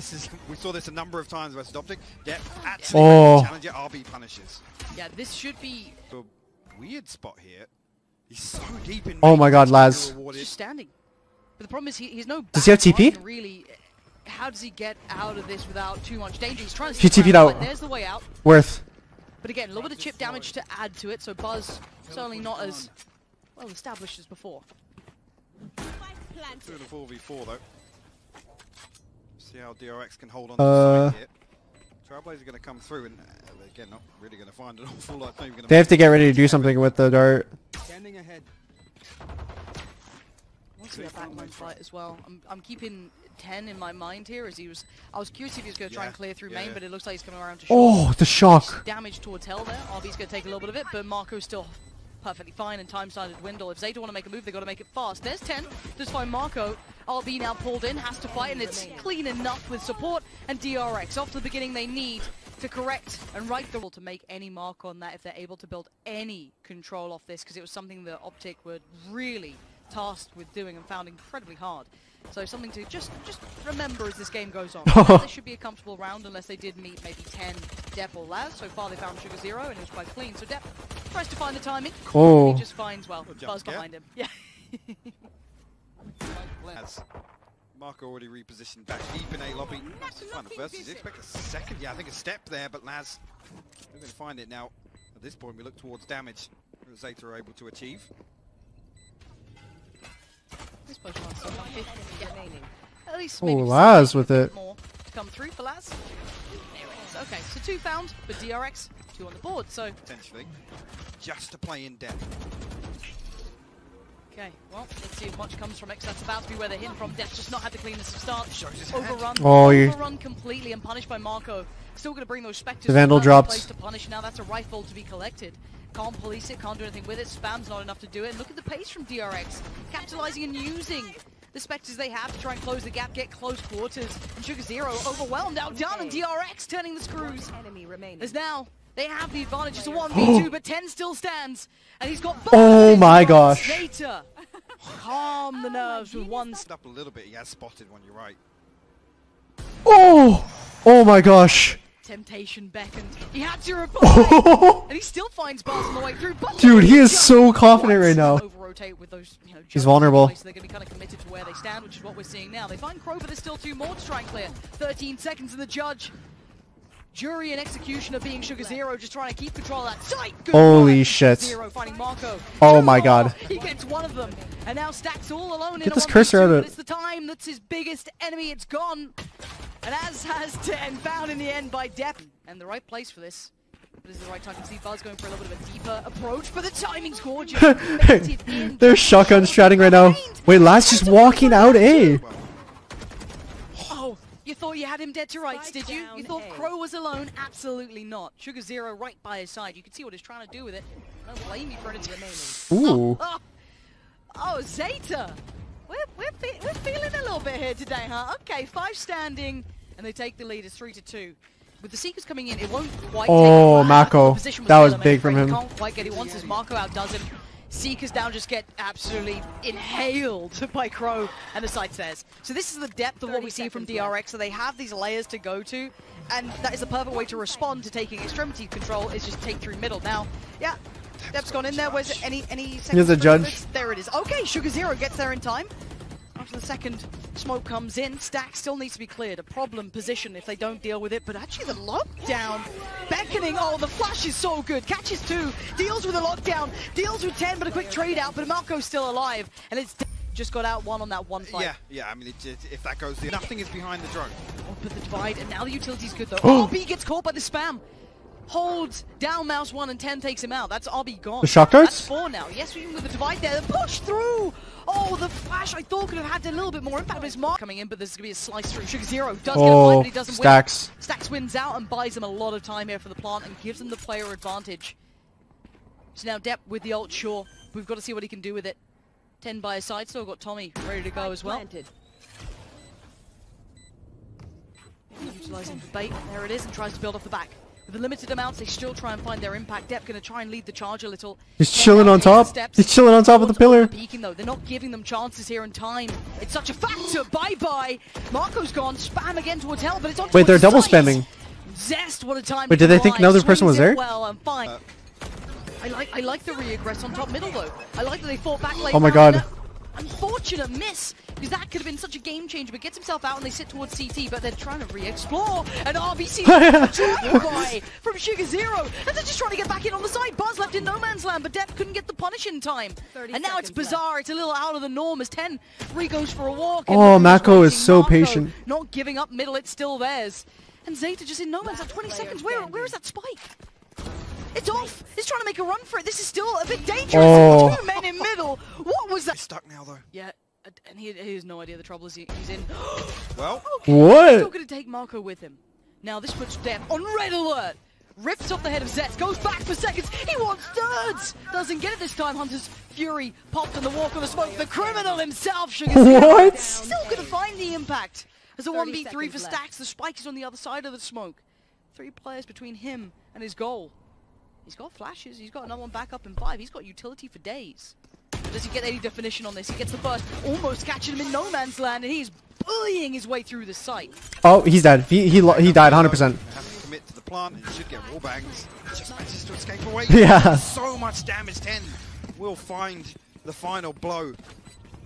This is, we saw this a number of times versus Optic. Dep actually challenger RB punishes. Yeah, this should be a weird spot here. He's so deep in. Oh my God, Laz. He's just standing. But the problem is he's no. Does he have TP? Really, how does he get out of this without too much danger? He's trying to. He TP'd out. There's the way out. Worth. But again, a little bit of chip damage to add to it. So Buzz certainly not as well established as before. Through the 4v4 though. See how DRX can hold on to the side here. Trailblazer going to come through and again not really going to find an awful lot. They have to get ready to do something with the dart. Standing ahead. I want to see a backline fight as well. I'm keeping 10 in my mind here as he was. I was curious if he was going to try and clear through main, but it looks like he's coming around to Shock. Oh, the Shock! Damage towards Hell there. RB's going to take a little bit of it, but Marco's still perfectly fine and time-sided Windle. If Zeta want to make a move, they've got to make it fast. There's 10. Just find MaKo. RB now pulled in, has to fight, and it's clean enough with support and DRX. Off to the beginning, they need to correct and right the rule to make any mark on that if they're able to build any control off this, because it was something that Optic were really tasked with doing and found incredibly hard. So something to just remember as this game goes on. This should be a comfortable round unless they did meet maybe 10, Dep or Laz. So far they found SugarZ3ro and it was quite clean. So Dep tries to find the timing. He just finds, well, Buzz behind him. Yeah. As MaKo already repositioned back deep in A lobby. That's the final first. Did you expect a second? Yeah, I think a step there, but Laz, we're going to find it now. At this point, we look towards damage that Zeta are able to achieve. This Pokemon's still lucky. At least maybe Laz with it. More to come through for Laz. There it is. Okay, so 2 found, but DRX 2 on the board. So potentially just to play in depth. Okay, well, let's see if much comes from X. That's about to be where they're hitting from. Death just not had to clean this at the start. Overrun. Overrun completely and punished by MaKo. Still going to bring those Spectres. The Vandal drops. To punish now. That's a rifle to be collected. Can't police it. Can't do anything with it. Spam's not enough to do it. And look at the pace from DRX. Capitalizing and using the Spectres they have to try and close the gap, get close quarters. And SugarZ3ro overwhelmed, outdone, and DRX turning the screws. As now they have the advantage. It's a 1v2, but 10 still stands. And he's got both. Oh my gosh. Zeta. Calm the nerves with one step. A little bit. He has spotted one, you're right. Oh! Oh my gosh. Temptation beckoned. He had to reply. And he still finds Buzz on the way through. But dude, he is so confident right now. With those, you know, he's vulnerable. So they're going to be kind of committed to where they stand, which is what we're seeing now. They find Crow, but there's still 2 more to try and clear. 13 seconds and the judge. Jury and executioner being SugarZ3ro, just trying to keep control of that site. Holy shit. Finding MaKo. Oh my God. He gets one of them. And now Stax all alone. Get this cursor out of it. It's the time. That's his biggest enemy. It's gone. And as has 10, found in the end by Dep. And the right place for this. This is the right time to see Buzz going for a little bit of a deeper approach, but the timing's gorgeous. They're shotgun stratting right now. Wait, Laz just walking out A. You thought you had him dead to rights, did you? You thought Crow was alone? Absolutely not. SugarZ3ro right by his side. You can see what he's trying to do with it. I don't blame you for it. Ooh. Oh, Zeta. We're feeling a little bit here today, huh? Okay, 5 standing, and they take the lead. It's 3-2. With the Seekers coming in, it won't quite take MaKo. That was big from him. He can't quite get it once as MaKo outdoes him. Seekers now just get absolutely inhaled by Crow and the side stairs. So this is the depth of what we see from DRX. So they have these layers to go to, and that is the perfect way to respond to taking extremity control is just take through middle. Now, yeah, Dep's gone in there. Where's it? Any second? Here's a judge. There it is. Okay, SugarZ3ro gets there in time. After the second smoke comes in, Stax still needs to be cleared. A problem position if they don't deal with it, but actually the Lockdown beckoning. Oh, the flash is so good. Catches 2, deals with the Lockdown, deals with 10, but a quick trade out, but MaKo's still alive, and it's just got out 1 on that 1 fight. Yeah, I mean, if that goes, nothing is behind the drone. Oh, but the divide, and now the utility's good, though. RB gets caught by the spam. Holds down mouse 1 and 10 takes him out. That's RB gone. The shock darts? That's 4 now. Yes, even with the divide there. The push through! Oh, the flash I thought could have had a little bit more impact. His mark coming in, but there's going to be a slice through. SugarZ3ro does get a play, but he doesn't win. Stax wins out and buys him a lot of time here for the plant and gives him the player advantage. So now Dep with the ult, sure. We've got to see what he can do with it. 10 by his side, still got Tommy ready to go as well. Utilizing the bait. There it is, and tries to build off the back. With the limited amounts, they still try and find their impact. Dep gonna try and lead the charge a little. He's chilling on top. Steps. He's chilling on top of the pillar. Peeking, though. They're not giving them chances here in time. It's such a factor. Bye-bye. Marco's gone. Spam again towards hell, but it's on. Wait, they're double spamming. Zest, what a time. Wait, did they think another person was there? Well, I'm fine. I like the re-aggress on top middle, though. I like that they fought back late. Oh my god. Unfortunate miss, because that could have been such a game changer, but gets himself out and they sit towards CT, but they're trying to re-explore, and RBC by from SugarZ3ro, and they're just trying to get back in on the side. Buzz left in no man's land, but Dep couldn't get the punish in time, and now it's bizarre, left. It's a little out of the norm as 10 re-goes for a walk. Oh, MaKo is so patient. Not giving up middle, it's still theirs, and Zeta just in no man's land, 20 seconds, where is that spike? It's off! He's trying to make a run for it. This is still a bit dangerous. Oh. 2 men in middle. What was that? He's stuck now, though. Yeah, and he has no idea the trouble he's in. Well, okay. What? He's still going to take MaKo with him. Now this puts Dep on red alert. Rips off the head of Zest. Goes back for seconds. He wants thirds. Doesn't get it this time. Hunter's Fury popped on the walk on the smoke. The criminal himself. What? Still going to find the impact. As a 1v3 for Stax. The spike is on the other side of the smoke. 3 players between him and his goal. He's got flashes, he's got another one back up in 5, he's got utility for days. Does he get any definition on this? He gets the first, almost catching him in no man's land, and he's bullying his way through the site. Oh, he's dead. He died 100%. Have to commit to the plant, and he should get wall bangs. Just manages to escape away. Yeah. So much damage, 10 will find the final blow.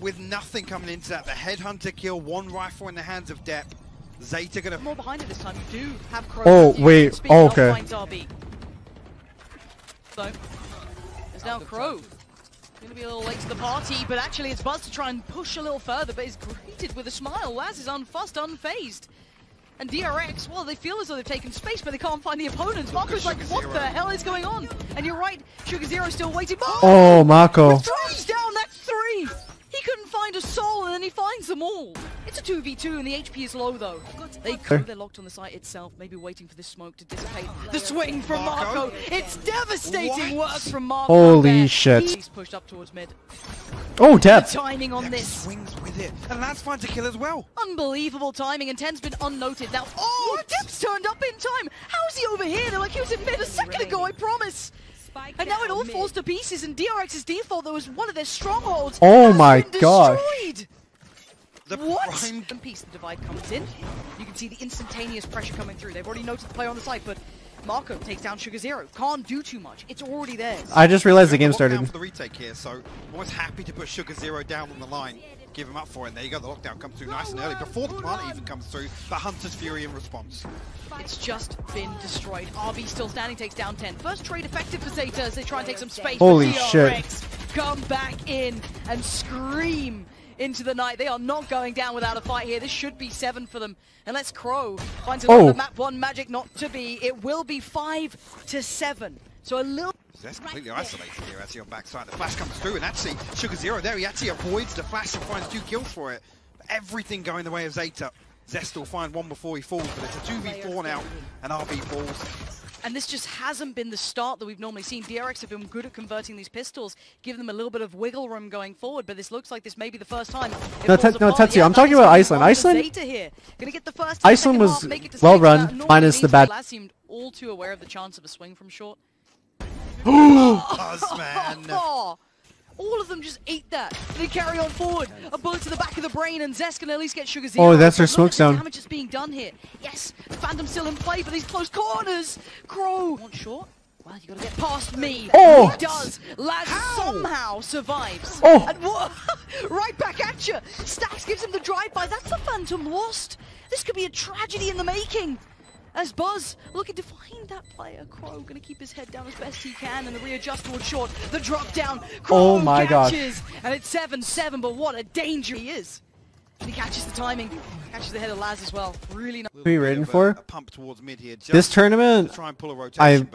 With nothing coming into that, the headhunter kill, 1 rifle in the hands of Dep. Zeta gonna... More behind it this time, you do have Crow. Oh, wait, oh, okay. Though. There's now Crow. Going to be a little late to the party, but actually it's Buzz to try and push a little further, but is greeted with a smile. Laz is unfussed, unfazed. And DRX, well, they feel as though they've taken space, but they can't find the opponents. MaKo's like, what the hell is going on? And you're right, SugarZ3ro still waiting. Oh, MaKo. Throws down, that's 3. He couldn't find a soul, and then he finds them all. It's a 2v2, and the HP is low, though. They're locked on the site itself, maybe waiting for this smoke to dissipate. The swing from MaKo. It's devastating work from MaKo. Holy shit. He's pushed up towards mid. Oh, Dep. Timing on this. Swings with it. And Laz finds a kill as well. Unbelievable timing, and 10's been unnoted. Now, oh, Dep's turned up in time. How's he over here? They're like, he was in mid a second ago, I promise. And now it all falls to pieces, and DRX's default, though, was one of their strongholds. Oh my god! What? And piece the divide comes in. You can see the instantaneous pressure coming through. They've already noticed the player on the side, but MaKo takes down SugarZ3ro. Can't do too much. It's already theirs. I just realized the game started. For the retake here, so always happy to put SugarZ3ro down on the line. Give him up for it. There you go. The lockdown comes through nice and early before the plant even comes through. The Hunter's Fury in response. It's just been destroyed. RB still standing, takes down 10. First trade effective for Zeta as they try and take some space. Holy shit. Come back in and scream into the night. They are not going down without a fight here. This should be 7 for them. Unless Crow finds another map 1 magic not to be. It will be 5 to 7. So a little... That's completely isolated here, actually, on backside. The flash comes through, and actually, SugarZ3ro there, he actually avoids the flash and finds 2 kills for it. But everything going the way of Zeta. Zest will find 1 before he falls, but it's a 2v4 now, and RB falls. And this just hasn't been the start that we've normally seen. DRX have been good at converting these pistols, give them a little bit of wiggle room going forward, but this looks like this may be the first time. No, Tetsuya, yeah, I'm talking about Iceland. Iceland was well run, minus the bad... Laz seemed all too aware of the chance of a swing from short. Buzz, man. All of them just ate that. They carry on forward. A bullet to the back of the brain, and Zest can at least get SugarZ3ro. Oh, that's her smoke sound. Look at the damage that's being done here. Yes, the Phantom's still in play for these close corners. Crow. Want short? Well, you gotta get past me. Oh! He does. Laz somehow survives. Oh! And what? Right back at you. Stax gives him the drive-by. That's the Phantom lost. This could be a tragedy in the making. As Buzz looking to find that player, Crow gonna keep his head down as best he can, and the readjust towards short. The drop down, Crow catches, and it's 7-7. But what a danger he is! And he catches the timing, catches the head of Laz as well. Really nice. What are you waiting for? A pump towards mid here. Just this tournament, try and pull a rotation,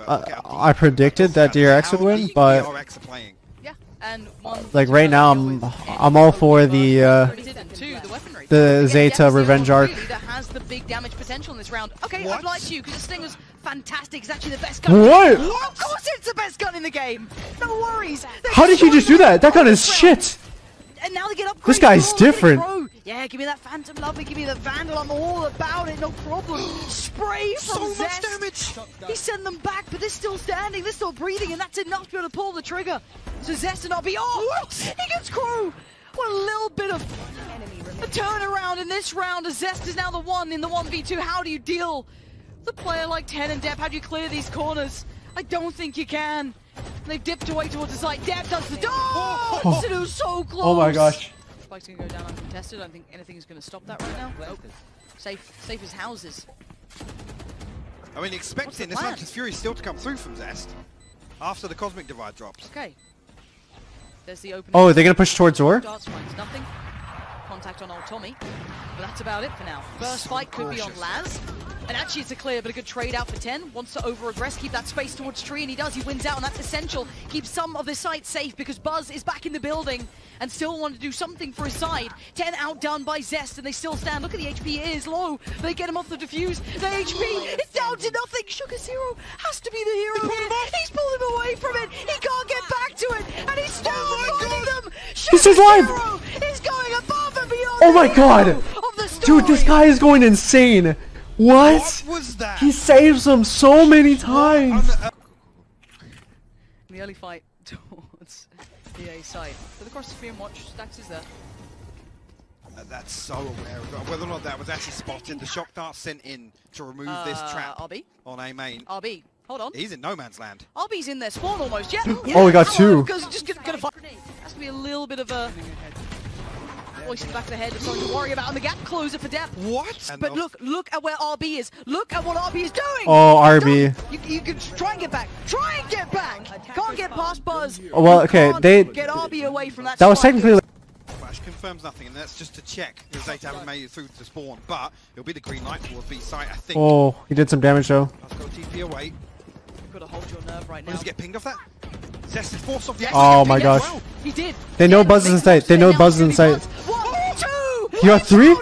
I predicted that DRX would win, but DRX are playing. Yeah, and like right now, I'm all for the Zeta revenge arc. Has the big damage potential in this round. Okay, I've lied to you because this thing was fantastic. It's actually the best gun. What? Of course, it's the best gun in the game. No worries. How did you just do that? That gun is shit. And now they get up. This guy's different. Yeah, give me that Phantom, lovely. Give me the Vandal. I'm all about it. No problem. Spray from Zest. So much damage. He sent them back, but they're still standing. They're still breathing, and that's enough to be able to pull the trigger. So Zest and RB. Oh, he gets Crow. What a little bit of a turnaround in this round. As Zest is now the one in the 1v2. How do you deal with a player like 10 and Dep? How do you clear these corners? I don't think you can. They've dipped away towards the site. Dep does the dodge. It was so close. Oh my gosh. Spike's going to go down uncontested. I don't think anything is going to stop that right now. Nope. Safe as houses. I mean, expecting this Hunter's Fury still to come through from Zest after the Cosmic Divide drops. Okay. There's the opening. Oh, they're going to push towards Zor? Nothing. Contact on old Tommy. But that's about it for now. First fight could be on Laz. And actually it's a clear but a good trade out for 10. Wants to over-aggress, keep that space towards Tree, and he does. He wins out, and that's essential. Keeps some of the side safe because Buzz is back in the building and still want to do something for his side. 10 outdone by Zest, and they still stand. Look at the HP, it is low. But they get him off the diffuse. The HP is down to nothing. SugarZ3ro has to be the hero here. He's pulled him away from it. He can't get back to it. And he's still finding them. This is live. He's going above and beyond. Oh my god. Dude, this guy is going insane. What was that? He saves them so many times. In the early fight towards the A side. But across the field, watch, Stax is there. That's so aware of whether or not that was actually spotted. The shock dart sent in to remove this trap RB on A main. RB, hold on. He's in no man's land. RB's in their spawn almost, yeah. Oh, we got two. Just gonna fight. Has to be a little bit of a voice in the back of the head, something to worry about, and the gap closer for Dep. What? But look at where RB is. Look at what RB is doing. Oh, RB. You can try and get back. Try and get back. Can't get past Buzz. Oh, well, okay, they get RB away from that. That was technically. Flash confirms nothing, and that's just to check because they haven't made it through to spawn. But it'll be the green light towards B site, I think. Oh, he did some damage though. Let's go TP away. You've got to hold your nerve right now. Does he get pinged off that? Zest is forced off the exit. Oh my gosh. Well. He did. They know Buzz is in sight. They know Buzz is in sight. You got three!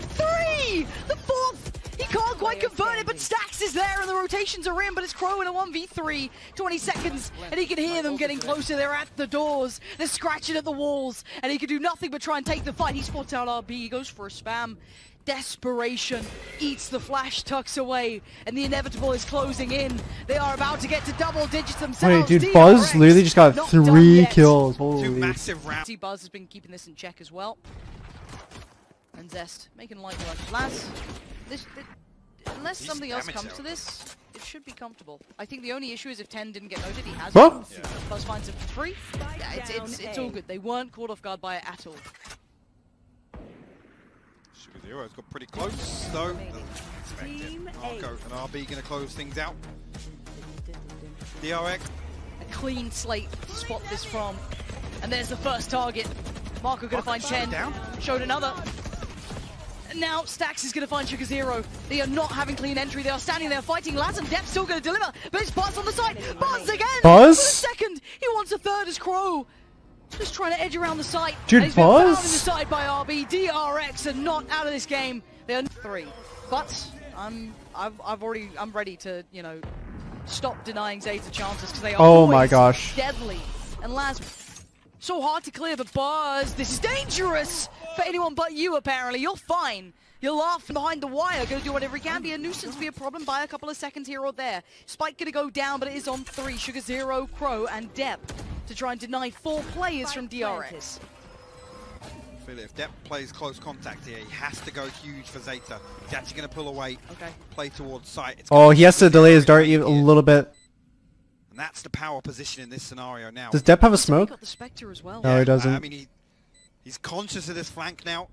The fourth! He can't quite convert it, but Stax is there and the rotations are in, but it's Crow in a 1v3. 20 seconds, and he can hear them getting closer. They're at the doors. They're scratching at the walls, and he can do nothing but try and take the fight. He spots out RB. He goes for a spam. Desperation eats the flash, tucks away, and the inevitable is closing in. They are about to get to double digits themselves. Wait, dude, Buzz literally just got 3 kills. Holy. 2 massive rounds. Buzz has been keeping this in check as well. And Zest making light work. Laz, unless something else comes to this, it should be comfortable. I think the only issue is if 10 didn't get noted, he has it. Yeah. Buzz finds him for free. Yeah, it's all good. They weren't caught off guard by it at all. SugarZ3ro's got pretty close, though. Marco and RB going to close things out. DRX. A clean slate to spot this from. And there's the first target. Marco going to find 10. Down. Showed another. Now Stax is going to find SugarZ3ro. They are not having clean entry. They are standing there fighting. Laz and Dep still going to deliver. But it's Buzz on the side. Buzz again. Buzz? For the second. He wants a third as Crow. Just trying to edge around the site. Dude, he's Buzz? Been found inside by RB. DRX are not out of this game. They are 3. But I'm ready to, you know, stop denying Zeta chances because they are deadly. And Laz, so hard to clear, but Buzz, this is dangerous for anyone but you. Apparently, you're fine. You're laughing behind the wire. Gonna do whatever he can. Be a nuisance, be a problem by a couple of seconds here or there. Spike gonna go down, but it is on 3. SugarZ3ro, Crow, and Dep. To try and deny 4 players from DRX. If Dep plays close contact here, he has to go huge for Zeta. He's actually going to pull away, play towards sight. Oh, he has to delay his dart even a little bit. And that's the power position in this scenario now. Does Dep have a smoke? Got the Spectre as well. No, he doesn't. I mean, he's conscious of this flank now,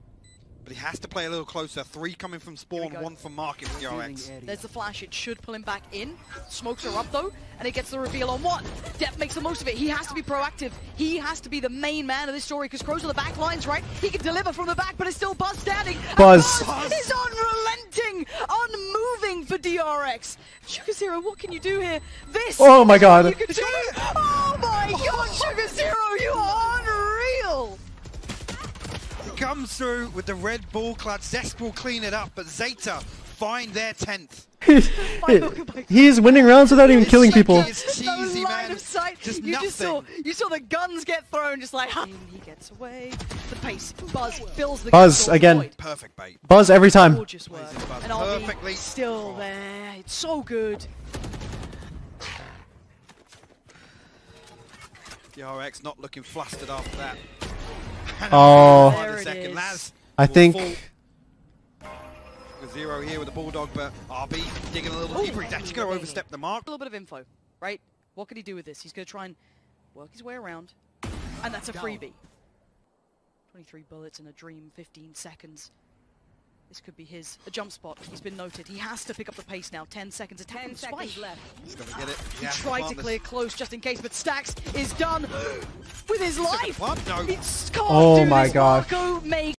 but he has to play a little closer. 3 coming from spawn, 1 from Market from DRX. There's the flash. It should pull him back in. Smokes are up though, and it gets the reveal on 1. Dep makes the most of it. He has to be proactive. He has to be the main man of this story because Crow's on the back lines, right? He can deliver from the back, but it's still Buzz standing. Buzz is unrelenting, unmoving for DRX. SugarZ3ro, what can you do here? This. Oh my god. You can do it. Oh my god, SugarZ3ro, you are unreal. Comes through with the red ball clutch. Zest will clean it up, but Zeta find their 10th. He is winning rounds without even killing people. Cheesy, no line of sight. Just you nothing. You saw the guns get thrown, just like. He gets away. The pace. Buzz fills the. Buzz again. Perfect bait. Buzz every time. Gorgeous work. And RB still there. It's so good. DRX not looking flustered after that. Oh. There it is. Laz I think. Fall. Zero here with the Bulldog, but RB digging a little deeper. He's actually going to overstep the mark. A little bit of info, right? What could he do with this? He's going to try and work his way around. And that's a freebie. 23 bullets and a dream, 15 seconds. This could be his. A jump spot. He's been noted. He has to pick up the pace now. 10 seconds. 10 seconds left. He's going to get it. He tried to clear close just in case, but Stax is done with his life. He can't do this. Oh my God. MaKo